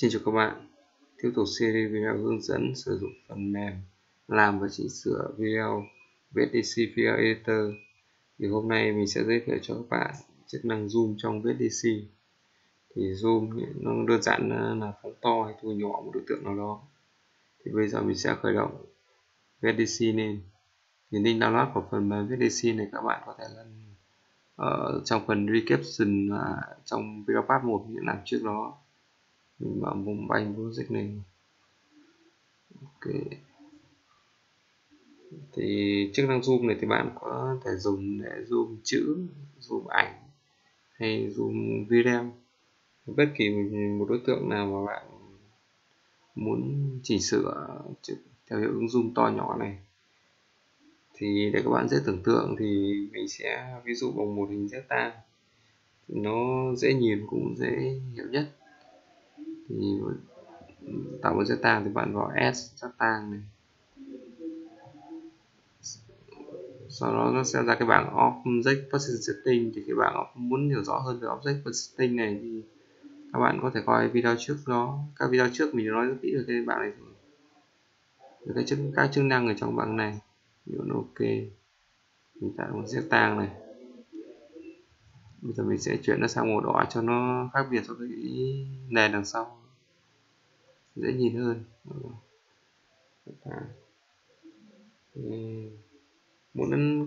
Xin chào các bạn, tiếp tục series video hướng dẫn sử dụng phần mềm làm và chỉnh sửa video VSDC Video Editor. Thì hôm nay mình sẽ giới thiệu cho các bạn chức năng zoom trong VSDC. Thì zoom nó đơn giản là phóng to hay thu nhỏ một đối tượng nào đó. Thì bây giờ mình sẽ khởi động VSDC lên. Thì link download của phần mềm VSDC này các bạn có thể lên ở trong phần description và trong video part 1 mình làm trước đó. Mình mở Mobile Project này. Ok. Thì chức năng zoom này thì bạn có thể dùng để zoom chữ, zoom ảnh hay zoom video. Bất kỳ một đối tượng nào mà bạn muốn chỉnh sửa theo hiệu ứng zoom to nhỏ này. Thì để các bạn dễ tưởng tượng thì mình sẽ ví dụ bằng một hình rectangle. Nó dễ nhìn cũng dễ hiểu nhất. Thì tạo một rectangle thì bạn vào S rectangle này. Sau đó nó sẽ ra cái bảng Object Position Setting. Thì cái bảng muốn hiểu rõ hơn về Object Position Setting này thì các bạn có thể coi video trước đó. Các video trước mình nói rất kỹ về cái bảng này rồi. Về các chức năng ở trong bảng này. Nhấn OK. Mình tạo một rectangle này. Bây giờ mình sẽ chuyển nó sang màu đỏ cho nó khác biệt so với cái nền đằng sau, dễ nhìn hơn.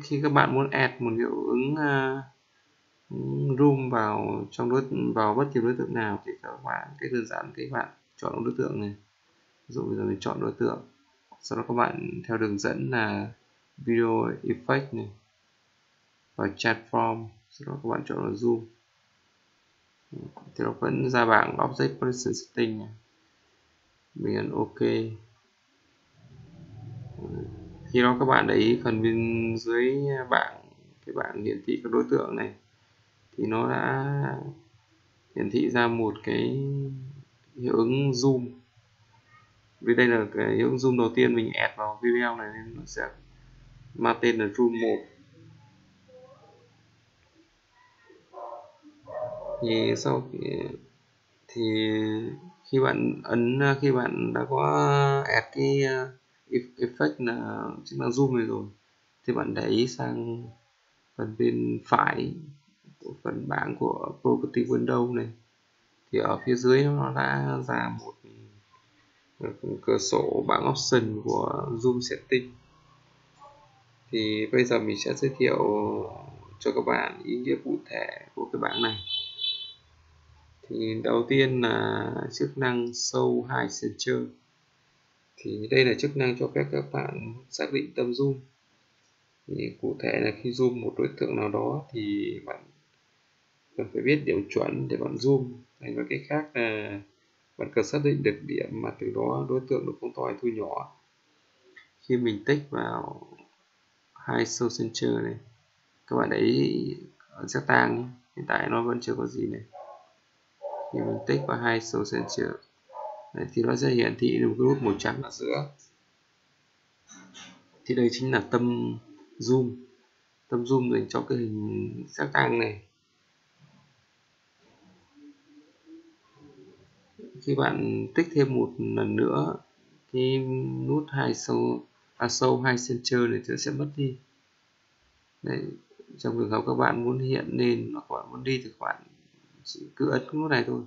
Khi các bạn muốn add một hiệu ứng zoom vào vào bất kỳ đối tượng nào thì các bạn đơn giản các bạn chọn đối tượng này. Ví dụ bây giờ mình chọn đối tượng, sau đó các bạn theo đường dẫn là video effect này và transform. Sau đó các bạn chọn là zoom. Thì nó vẫn ra bảng Object Position Setting này. Mình ấn OK. Khi đó các bạn để ý phần bên dưới bảng, cái bảng hiển thị các đối tượng này, thì nó đã hiển thị ra một cái hiệu ứng zoom. Vì đây là cái hiệu ứng zoom đầu tiên mình add vào video này nên nó sẽ mang tên là zoom 1. Thì khi bạn đã có add cái effect là chức năng zoom này rồi thì bạn để ý sang phần bên phải của phần bảng của Property Window này, thì ở phía dưới nó đã ra một cửa sổ bảng option của zoom setting. Thì bây giờ mình sẽ giới thiệu cho các bạn ý nghĩa cụ thể của cái bảng này. Thì đầu tiên là chức năng Show High Center. Thì đây là chức năng cho phép các bạn xác định tầm zoom. Thì cụ thể là khi zoom một đối tượng nào đó thì bạn cần phải biết điểm chuẩn để bạn zoom. Hay nói cách khác là bạn cần xác định được điểm mà từ đó đối tượng được phóng to hay thu nhỏ. Khi mình tích vào High Show Center này, các bạn đấy ở rectangle hiện tại nó vẫn chưa có gì này. Thì mình tích vào High Show Center đấy, thì nó sẽ hiển thị được một cái nút màu trắng ở giữa. Thì đây chính là tâm zoom. Tâm zoom dành cho cái hình rectangle này. Khi bạn tích thêm một lần nữa cái nút Show High Center này thì sẽ mất đi. Đấy, trong trường hợp các bạn muốn hiện lên hoặc bạn muốn đi thì các bạn chỉ cứ ấn nút này thôi.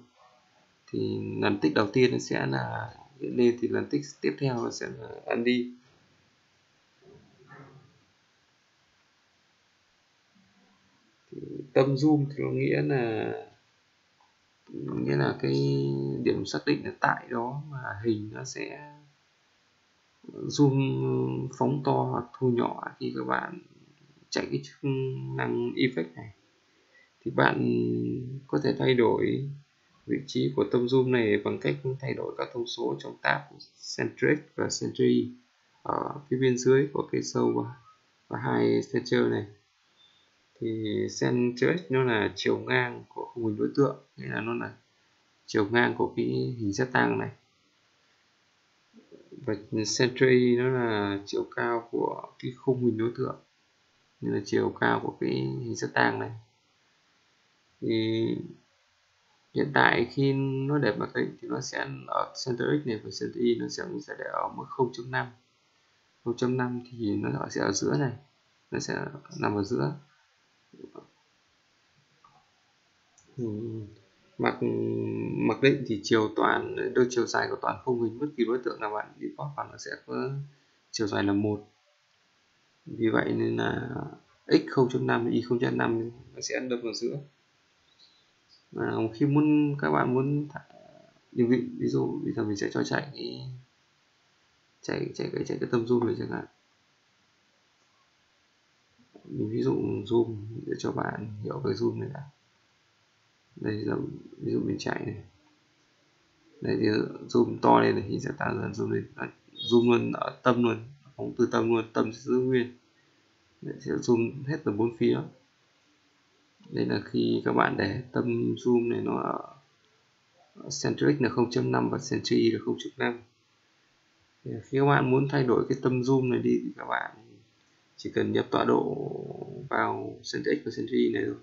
Thì lần tích đầu tiên nó sẽ là hiện lên, thì lần tích tiếp theo nó sẽ là ấn đi. Thì tâm zoom thì nó nghĩa là cái điểm xác định là tại đó mà hình nó sẽ zoom phóng to hoặc thu nhỏ khi các bạn chạy cái chức năng effect này. Thì bạn có thể thay đổi vị trí của tâm zoom này bằng cách thay đổi các thông số trong tab Centric và Century ở phía bên dưới của cái Show và High Center này. Thì Centric nó là chiều ngang của khung hình đối tượng, nghĩa là nó là chiều ngang của cái hình rectangle này. Và Century nó là chiều cao của cái khung hình đối tượng, như là chiều cao của cái hình rectangle này. Thì Hiện tại khi nó để mặc định thì nó sẽ ở center x này và center y nó sẽ để ở mức 0.5. 0.5 thì nó sẽ ở giữa này, nó sẽ nằm ở giữa. Mặc định thì chiều toàn đôi chiều dài của toàn khung hình bất kỳ đối tượng nào bạn default vào nó sẽ có chiều dài là 1. Vì vậy nên là x 0.5 y 0.5 nó sẽ đâm vào giữa. Khi muốn các bạn muốn điều vị, ví dụ bây giờ mình sẽ cho chạy cái tầm zoom này chẳng hạn, mình ví dụ zoom để cho bạn hiểu về zoom này đã. Đây là ví dụ mình chạy này, đây thì zoom to lên này thì sẽ tạo ra zoom lên, zoom luôn ở tâm luôn, phóng từ tâm luôn, tâm giữ nguyên, để sẽ zoom hết từ 4 phía. Đây là khi các bạn để tâm zoom này nó ở center x là 0.5 và center y là 0.5. Khi các bạn muốn thay đổi cái tâm zoom này đi thì các bạn chỉ cần nhập tọa độ vào center x và center y này thôi.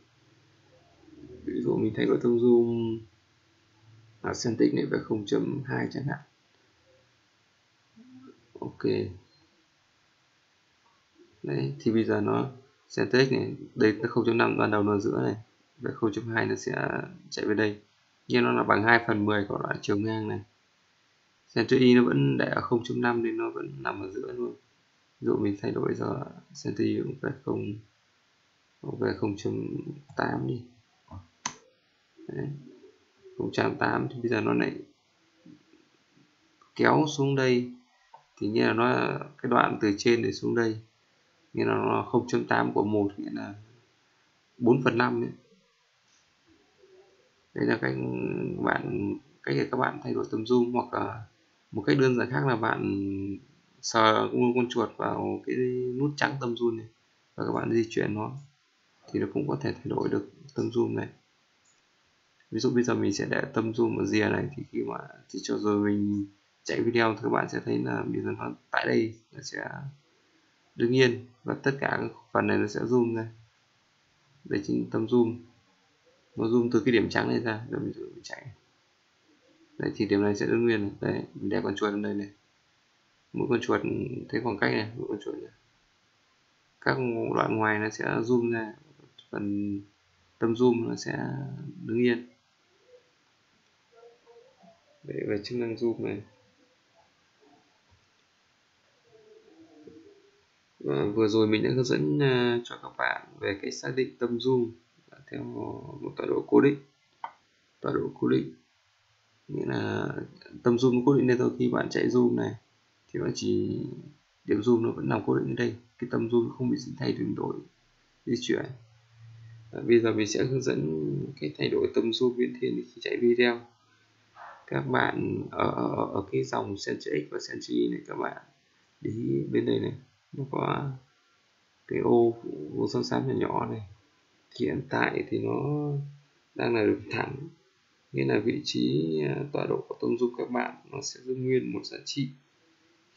Ví dụ mình thay đổi tâm zoom ở center x này về 0.2 chẳng hạn. Ok. Đấy, thì bây giờ nó center x này, đây là 0.5, đoạn đầu nó giữa này, và 0.2 nó sẽ chạy về đây. Nhưng nó là bằng 2/10 của đoạn chiều ngang này. Center y nó vẫn để ở 0.5 nên nó vẫn nằm ở giữa luôn. Ví dụ mình thay đổi giờ center y cũng phải về 0.8 đi. Đấy, 0.8 thì bây giờ nó lại kéo xuống đây, thì nghĩa là nó cái đoạn từ trên để xuống đây, nghĩa là nó 0.8 của 1, nghĩa là 4/5 đấy. Đấy là cách để các bạn thay đổi tầm zoom, hoặc là một cách đơn giản khác là bạn sờ con chuột vào cái nút trắng tầm zoom này và các bạn di chuyển nó thì nó cũng có thể thay đổi được tầm zoom này. Ví dụ bây giờ mình sẽ để tâm zoom ở rìa này, thì khi mà thì cho rồi mình chạy video thì các bạn sẽ thấy là bây giờ nó tại đây nó sẽ đứng yên và tất cả các phần này nó sẽ zoom ra. Đây chính tâm zoom, nó zoom từ cái điểm trắng này ra rồi mình chạy. Đấy thì điểm này sẽ đứng nguyên này. Đấy, mình để con chuột ở đây này, mỗi con chuột thấy khoảng cách này, mỗi con chuột này. Các đoạn ngoài nó sẽ zoom ra, phần tâm zoom nó sẽ đứng yên. Để về chức năng zoom này, vừa rồi mình đã hướng dẫn cho các bạn về cách xác định tâm zoom theo một tọa độ cố định. Tọa độ cố định nghĩa là tâm zoom cố định nên thôi, khi bạn chạy zoom này thì nó chỉ điểm zoom nó vẫn nằm cố định ở đây, cái tâm zoom nó không bị thay đổi di chuyển. Bây giờ mình sẽ hướng dẫn cái thay đổi tâm zoom biến thiên khi chạy video. Các bạn ở cái dòng center x và center y này, các bạn để ý bên đây này, nó có cái ô xám xám nhỏ nhỏ này. Hiện tại thì nó đang là đường thẳng, nghĩa là vị trí tọa độ của tâm zoom các bạn nó sẽ giữ nguyên một giá trị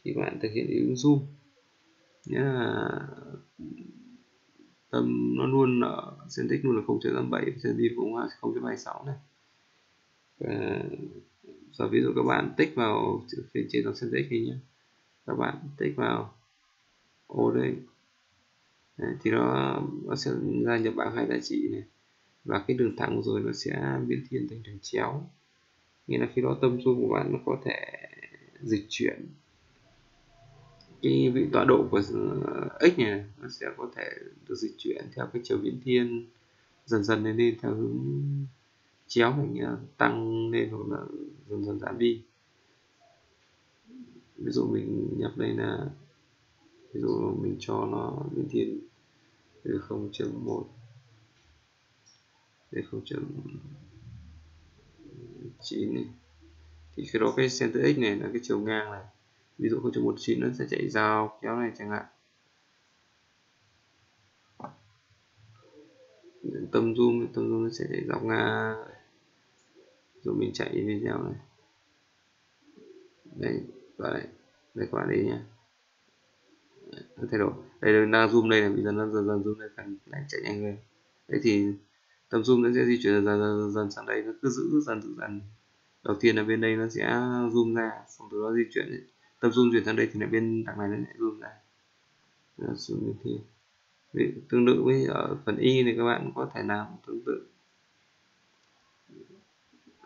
khi bạn thực hiện ứng zoom, nghĩa là tâm nó luôn ở center x luôn là 0.57, center y cũng là 0.26 này. Và giờ ví dụ các bạn tích vào phía trên dòng center x này nhé, các bạn tích vào ô đây. Đấy, thì nó sẽ ra nhập bảng 2 giá trị này, và cái đường thẳng rồi nó sẽ biến thiên thành đường chéo, nghĩa là khi đó tâm zoom của bạn nó có thể dịch chuyển cái vị tọa độ của x này, nó sẽ có thể được dịch chuyển theo cái chiều biến thiên dần dần lên theo hướng chéo này, tăng lên hoặc là dần dần giảm đi. Ví dụ mình nhập đây là, ví dụ mình cho nó biến thiên từ 0.1 đến 0.9 này, thì khi đó cái center x này là cái chiều ngang này, ví dụ 0.19 nó sẽ chạy dọc kéo này chẳng hạn. Tâm zoom nó sẽ chạy dọc ngang rồi mình chạy video này. Đây và đây, đây các bạn đấy nhá, thay đổi đây đang zoom đây này, bây giờ nó dần dần zoom lên, càng chạy nhanh lên. Đấy thì tầm zoom nó sẽ di chuyển dần dần sang đây, nó cứ giữ dần. Đầu tiên là bên đây nó sẽ zoom ra, xong từ đó di chuyển, tầm zoom chuyển sang đây thì lại bên đằng này nó lại zoom ra. Zoom như thế. Đấy, tương tự với ở phần y này các bạn có thể làm tương tự,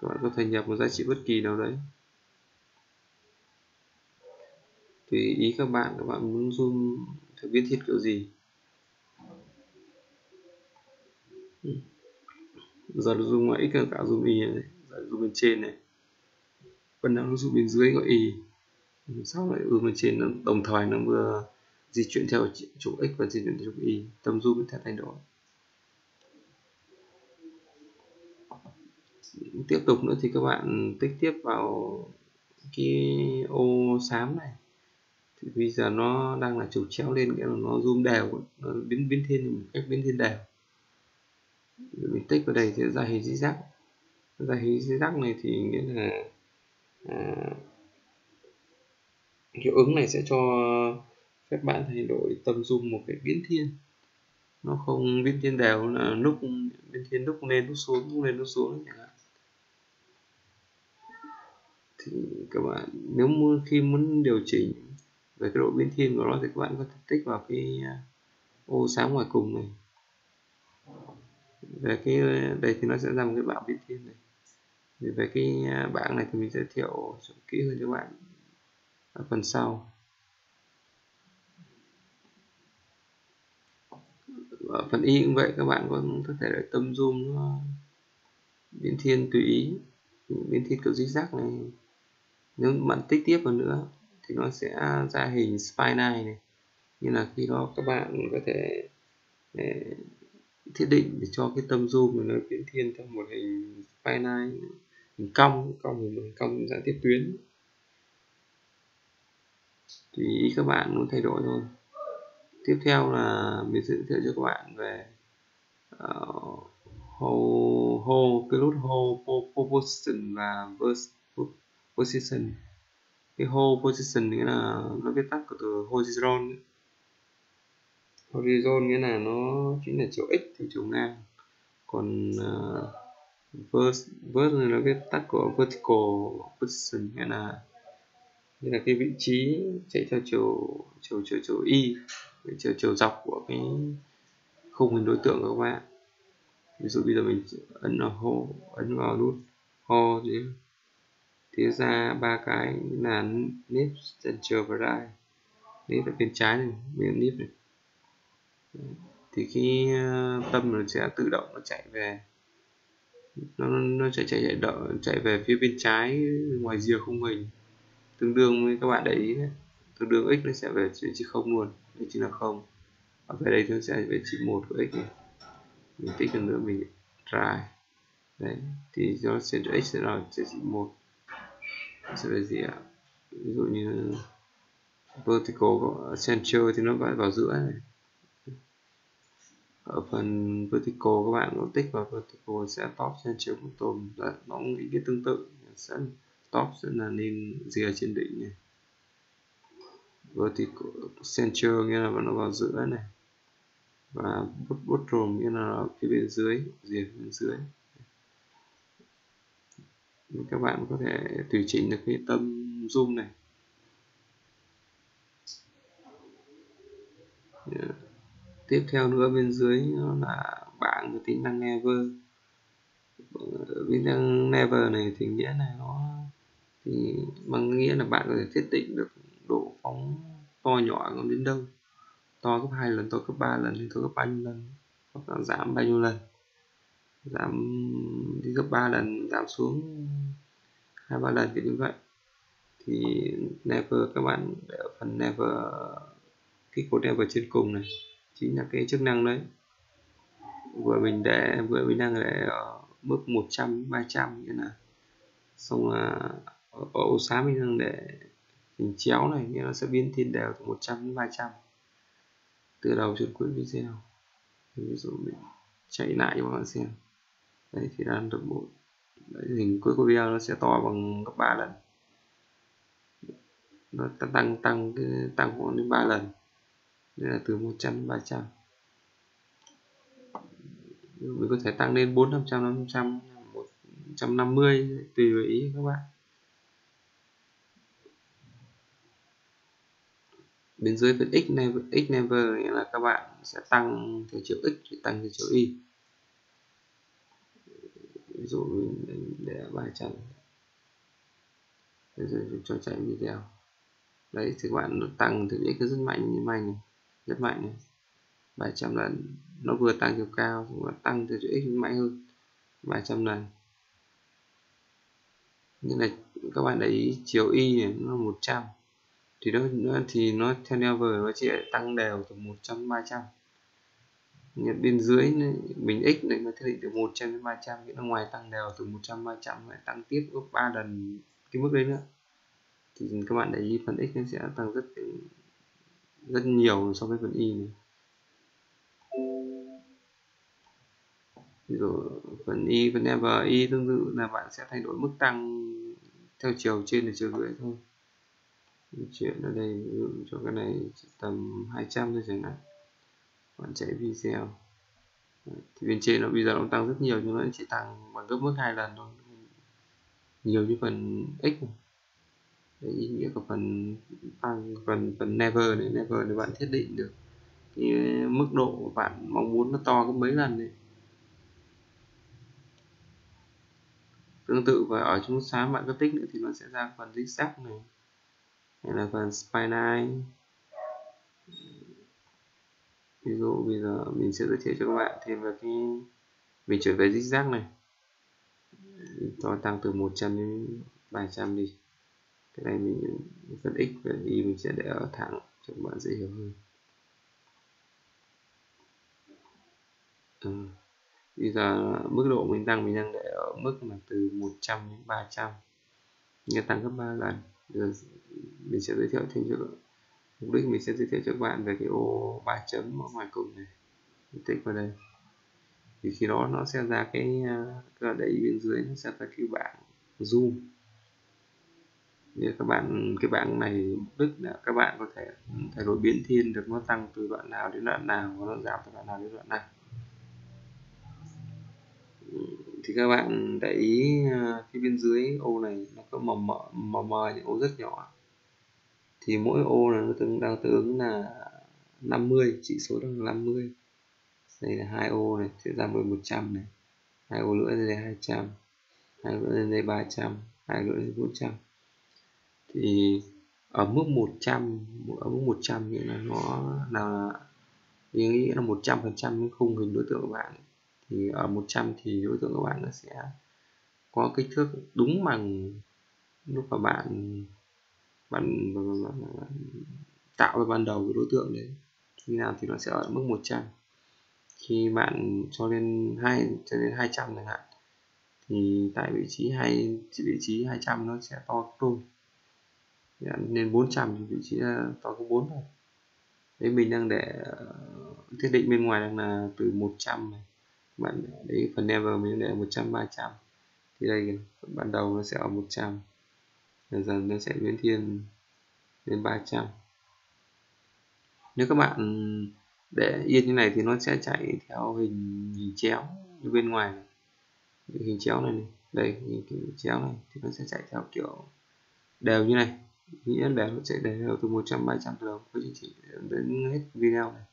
các bạn có thể nhập một giá trị bất kỳ nào đấy tùy ý các bạn, muốn zoom theo biến thiết kiểu gì. Giờ nó zoom ngoại x cả zoom y này, giờ zoom bên trên này, phần nào nó zoom bên dưới gọi y, sau lại zoom bên trên, nó đồng thời nó vừa di chuyển theo trục x và di chuyển theo trục y, tầm zoom có thể thay đổi. Tiếp tục nữa thì các bạn tích tiếp vào cái ô xám này, thì bây giờ nó đang là trục chéo lên, nghĩa là nó zoom đều, nó biến thiên một cách biến thiên đều. Mình tích vào đây thì ra hình di giác, này thì nghĩa là hiệu ứng này sẽ cho các bạn thay đổi tầm zoom một cái biến thiên, nó không biến thiên đều, là lúc biến thiên lúc lên lúc xuống, chẳng hạn. Thì các bạn nếu muốn, khi muốn điều chỉnh về cái độ biến thiên của nó thì các bạn có thể tích vào cái ô sáng ngoài cùng này, về cái đây thì nó sẽ ra một cái bảng biến thiên này. Thì về cái bảng này thì mình giới thiệu kỹ hơn cho các bạn ở phần sau. Ở phần y cũng vậy, các bạn có thể để tâm zoom nó biến thiên tùy ý, biến thiên kiểu zigzag này. Nếu bạn tích tiếp vào nữa thì nó sẽ ra hình spline này, như là khi đó các bạn có thể thiết định để cho cái tâm zoom của nó biến thiên theo một hình spline, hình cong, hình cong dạng tiếp tuyến, tùy ý các bạn muốn thay đổi thôi. Tiếp theo là mình sẽ giới thiệu cho các bạn về cái nút hold position và verse position. Cái hold position nghĩa là nó viết tắt của từ horizon. Horizon nghĩa là nó chính là chiều x thì chiều ngang, còn verse này nó viết tắt của vertical position, nghĩa là cái vị trí chạy theo chiều y, chiều dọc của cái khung hình đối tượng của các bạn. Ví dụ bây giờ mình ấn vào nút ho thì ra ba cái là nếp, center và right. Nếp ở bên trái này, bên nếp này thì khi tâm nó sẽ tự động nó chạy về, nó chạy về phía bên trái ngoài rìa khung hình, tương đương với các bạn để ý đấy, tương đương x nó sẽ về vị trí 0 luôn, đây chính là 0. Ở về đây nó sẽ về chỉ 1 của x này. Mình tích hơn nữa mình try. Đấy, thì nó sẽ x sẽ là chỉ 1. Sẽ về gì ạ? Ví dụ như vertical center thì nó phải vào giữa này. Ở phần vertical các bạn nó tích vào vertical sẽ top center của tôm, nó cũng ý nghĩa tương tự, sẽ top sẽ là lên rìa trên đỉnh này. Vertical center nghĩa là nó vào giữa này, và bottom nghĩa là phía bên dưới, rìa bên dưới. Các bạn có thể tùy chỉnh được cái tâm zoom này. Tiếp theo nữa bên dưới nó là bảng của tính năng never. Tính năng never này thì nghĩa là nó thì bằng nghĩa là bạn có thể thiết định được độ phóng to nhỏ nó đến đâu, to gấp 2 lần, to gấp 3 lần, to gấp bao nhiêu lần, hoặc là giảm bao nhiêu lần, giảm đi gấp 3 lần, giảm xuống 2-3 lần kiểu như vậy. Thì never các bạn để ở phần never, cái cột never trên cùng này chính là cái chức năng đấy. Vừa mình đang để ở mức 100, 300, nghĩa là xong là ở ô xám mình đang để hình chéo này, nghĩa là sẽ biến thiên đều từ 100 đến 300 từ đầu đến cuối video. Ví dụ mình chạy lại cho các bạn xem. Đấy thì đang được 1. Đấy, hình cuối của video nó sẽ to bằng gấp 3 lần. Nó tăng khoảng đến 3 lần. Đây là từ 100 đến 300. mình có thể tăng lên 400, 500, 150 tùy với ý các bạn. Bên dưới phần x never nghĩa là các bạn sẽ tăng theo chiều x, tăng theo chiều y. Ví dụ mình để 300 cho chạy video. Đấy thì các bạn tăng từ x rất mạnh như này, rất mạnh này. 300 lần nó vừa tăng chiều cao vừa tăng từ chiều x mạnh hơn 300 lần. Như này các bạn để ý chiều y này, nó là 100 thì nó theo never nó chỉ tăng đều từ 100 300. Nhận bên dưới này, mình x này nó thiết định từ 100 đến 300 nghĩa là ngoài tăng đều từ 100 300 lại tăng tiếp gấp 3 lần cái mức đấy nữa. Thì các bạn để ý phần x nó sẽ tăng rất nhiều so với phần y này. Ví dụ phần y, phần never, y tương tự là bạn sẽ thay đổi mức tăng theo chiều trên và chiều dưới thôi. Chuyện ở đây ví dụ cho cái này tầm 200 thôi chẳng hạn. Bạn chạy video thì bên trên nó bây giờ nó tăng rất nhiều nhưng nó chỉ tăng bằng gấp mức 2 lần thôi, nhiều như phần x này. Đấy, ý nghĩa của phần tăng phần never này. Never để bạn thiết định được cái mức độ của bạn mong muốn nó to gấp mấy lần đấy. Tương tự và ở trong nút xám bạn có tích nữa thì nó sẽ ra phần zigzag này hay là phần spline. Ví dụ bây giờ mình sẽ giới thiệu cho các bạn thêm về cái mình chuyển về zigzag này, to tăng từ 100 đến 300 đi. Cái này mình phần x và y mình sẽ để ở thẳng cho các bạn dễ hiểu hơn. Bây giờ mức độ mình đang để ở mức là từ 100 đến 300, nghĩa tăng gấp 3 lần. Mình sẽ giới thiệu thêm cho mục đích mình sẽ giới thiệu cho các bạn về cái ô 3 chấm ở ngoài cùng này, mình tích vào đây thì khi đó nó sẽ ra cái đẩy bên dưới nó sẽ ra cái bảng zoom. Nếu các bạn cái bảng này mục đích là các bạn có thể thay đổi biến thiên được nó tăng từ đoạn nào đến đoạn nào và nó giảm từ đoạn nào đến đoạn nào. Thì các bạn để ý phía bên dưới ô này nó có mờ những ô rất nhỏ thì mỗi ô là nó tương ứng là 50, chỉ số đang là 50. Đây là 2 ô này sẽ ra 100 này, 2 ô nữa đây là 200, 2 ô nữa đây là 300, 2 ô nữa đây là 400. Thì ở mức 100, nghĩa là nó là nghĩa là 100% khung hình đối tượng của bạn. Thì ở 100 thì đối tượng của bạn nó sẽ có kích thước đúng bằng lúc mà bạn tạo ra ban đầu cái đối tượng đấy. Khi nào thì nó sẽ ở mức 100. Khi bạn cho lên 200 chẳng hạn thì tại vị trí 200 nó sẽ to hơn. Nên 400 thì vị trí to gấp 4 thôi. Đấy mình đang để thiết định bên ngoài đang là từ 100 này. Bạn đấy phần never mình để 100 300 thì đây ban đầu nó sẽ ở 100, dần dần nó sẽ biến thiên lên 300. Nếu các bạn để yên như này thì nó sẽ chạy theo hình chéo như bên ngoài này. Hình chéo này, đây hình chéo này thì nó sẽ chạy theo kiểu đều như này, nghĩa là nó chạy đều từ 100 300 từ đầu với chương trình đến hết video này.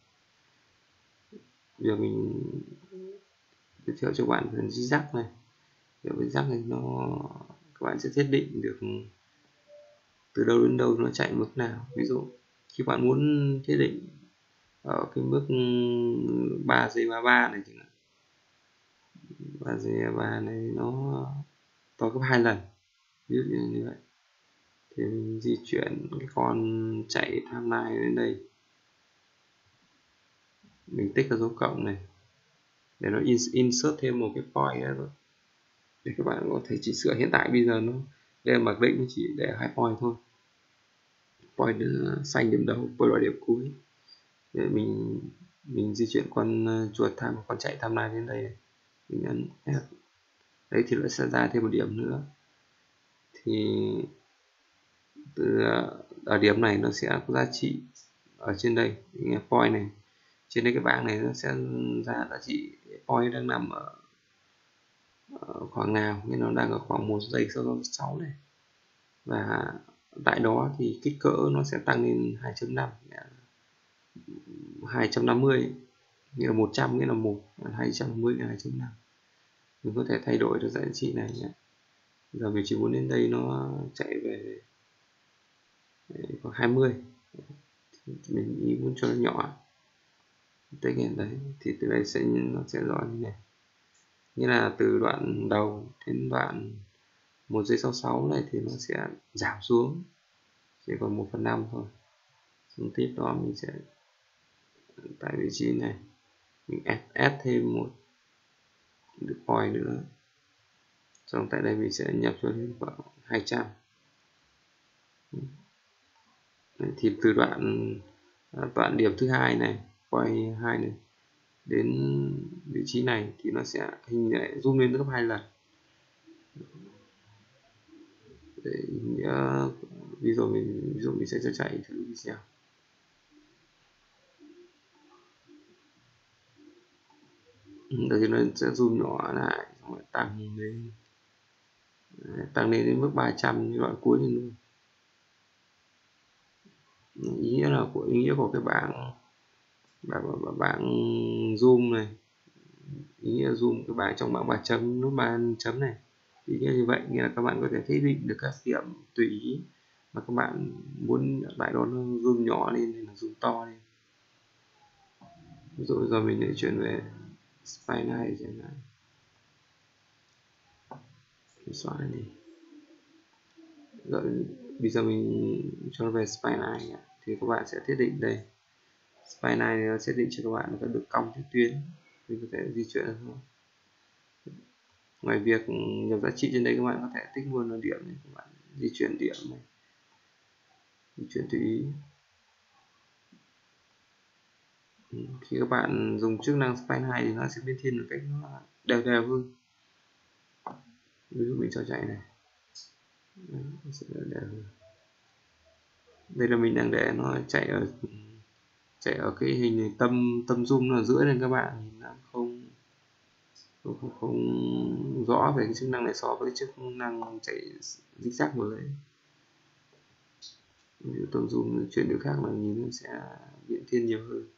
Giờ mình giới thiệu cho các bạn phần zigzag này. Phần zigzag này các bạn sẽ thiết định được từ đâu đến đâu nó chạy mức nào. Ví dụ khi bạn muốn thiết định ở cái mức 3 giây 33 này chẳng hạn, 3 giây 33 này nó to gấp 2 lần ví dụ như vậy, thì mình di chuyển cái con chạy timeline đến đây, mình tích vào dấu cộng này để nó insert thêm một cái point nữa rồi để các bạn có thể chỉnh sửa. Hiện tại bây giờ nó đây mặc định nó chỉ để 2 point thôi, point xanh điểm đầu, point đỏ điểm cuối. Để mình di chuyển con chuột con chạy timeline đến đây, mình ấn F đấy thì nó sẽ ra thêm một điểm nữa. Thì từ ở điểm này nó sẽ có giá trị ở trên đây point này trên đây cái bảng này nó sẽ ra giá trị point đang nằm ở khoảng nào, nhưng nó đang ở khoảng 1,66 này, và tại đó thì kích cỡ nó sẽ tăng lên 2.5 250 nghĩa là 100 nghĩa là 1, 250 nghĩa là 2.5. Mình có thể thay đổi được giá trị này nhé. Giờ mình chỉ muốn đến đây nó chạy về khoảng 20, mình ý muốn cho nó nhỏ tới hiện đấy thì từ đây sẽ nó sẽ rõ như này, nghĩa là từ đoạn đầu đến đoạn 1,66 này thì nó sẽ giảm xuống chỉ còn 1/5 thôi. Xong tiếp đó mình sẽ tại vị trí này mình add thêm một được point nữa, xong tại đây mình sẽ nhập cho đến khoảng 200. Thì từ đoạn điểm thứ hai này, quay 2 này đến vị trí này thì nó sẽ hình lại zoom lên gấp 2 lần. Ví dụ mình sẽ cho chạy thử video. Đây thì nó sẽ zoom nhỏ lại, xong rồi tăng lên đến mức 300 như đoạn cuối này luôn. Ý nghĩa của cái bảng zoom này, ý nghĩa zoom cái bảng trong bảng 3 chấm nút 3 chấm này, ý nghĩa như vậy. Nghĩa là các bạn có thể thiết định được các điểm tùy ý mà các bạn muốn, tại đó nó zoom nhỏ lên hay là zoom to lên. Ví dụ giờ mình lại chuyển về slide này chẳng hạn, xóa đi. Bây giờ mình cho về spine line thì các bạn sẽ thiết định đây, spine line nó sẽ định cho các bạn có được cong theo tuyến, mình có thể di chuyển thôi. Ngoài việc nhập giá trị trên đây, các bạn có thể tích luôn là điểm này, các bạn di chuyển điểm này, di chuyển tùy ý. Khi các bạn dùng chức năng spine line thì nó sẽ biến thiên một cách nó đều hơn. Ví dụ mình cho chạy này. Đây là mình đang để nó chạy ở cái hình này, tâm zoom nó ở giữa nên các bạn không rõ về cái chức năng này so với cái chức năng chạy zigzag mới. Ví dụ tâm zoom chuyển điều khác là nhìn nó sẽ biến thiên nhiều hơn.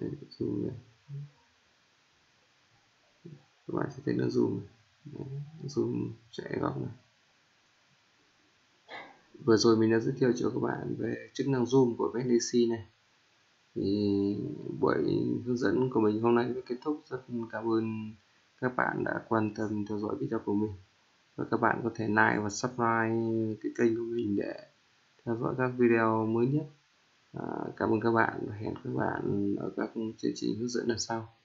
Đây, zoom này. Các bạn sẽ thấy nó zoom này. Zoom sẽ góc này. Vừa rồi mình đã giới thiệu cho các bạn về chức năng zoom của VSDC này. Thì buổi hướng dẫn của mình hôm nay đã kết thúc. Rất cảm ơn các bạn đã quan tâm theo dõi video của mình, và các bạn có thể like và subscribe cái kênh của mình để theo dõi các video mới nhất. Cảm ơn các bạn và hẹn các bạn ở các chương trình hướng dẫn lần sau.